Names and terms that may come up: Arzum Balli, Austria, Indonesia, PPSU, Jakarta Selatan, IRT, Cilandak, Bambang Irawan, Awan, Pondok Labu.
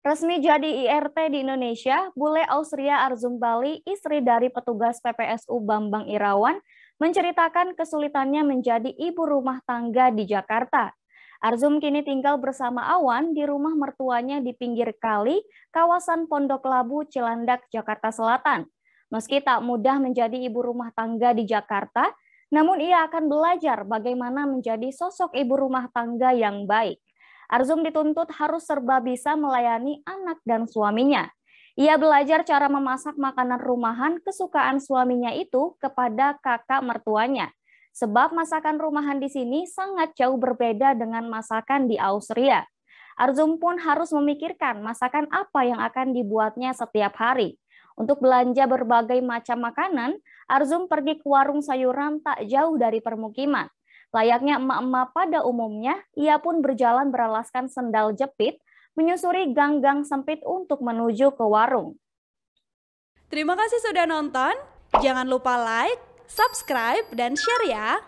Resmi jadi IRT di Indonesia, bule Austria Arzum Balli, istri dari petugas PPSU Bambang Irawan, menceritakan kesulitannya menjadi ibu rumah tangga di Jakarta. Arzum kini tinggal bersama Awan di rumah mertuanya di pinggir kali, kawasan Pondok Labu, Cilandak, Jakarta Selatan. Meski tak mudah menjadi ibu rumah tangga di Jakarta, namun ia akan belajar bagaimana menjadi sosok ibu rumah tangga yang baik. Arzum dituntut harus serba bisa melayani anak dan suaminya. Ia belajar cara memasak makanan rumahan kesukaan suaminya itu kepada kakak mertuanya. Sebab masakan rumahan di sini sangat jauh berbeda dengan masakan di Austria. Arzum pun harus memikirkan masakan apa yang akan dibuatnya setiap hari. Untuk belanja berbagai macam makanan, Arzum pergi ke warung sayuran tak jauh dari permukiman. Layaknya emak-emak pada umumnya, ia pun berjalan beralaskan sendal jepit, menyusuri gang-gang sempit untuk menuju ke warung. Terima kasih sudah nonton. Jangan lupa like, subscribe, dan share ya!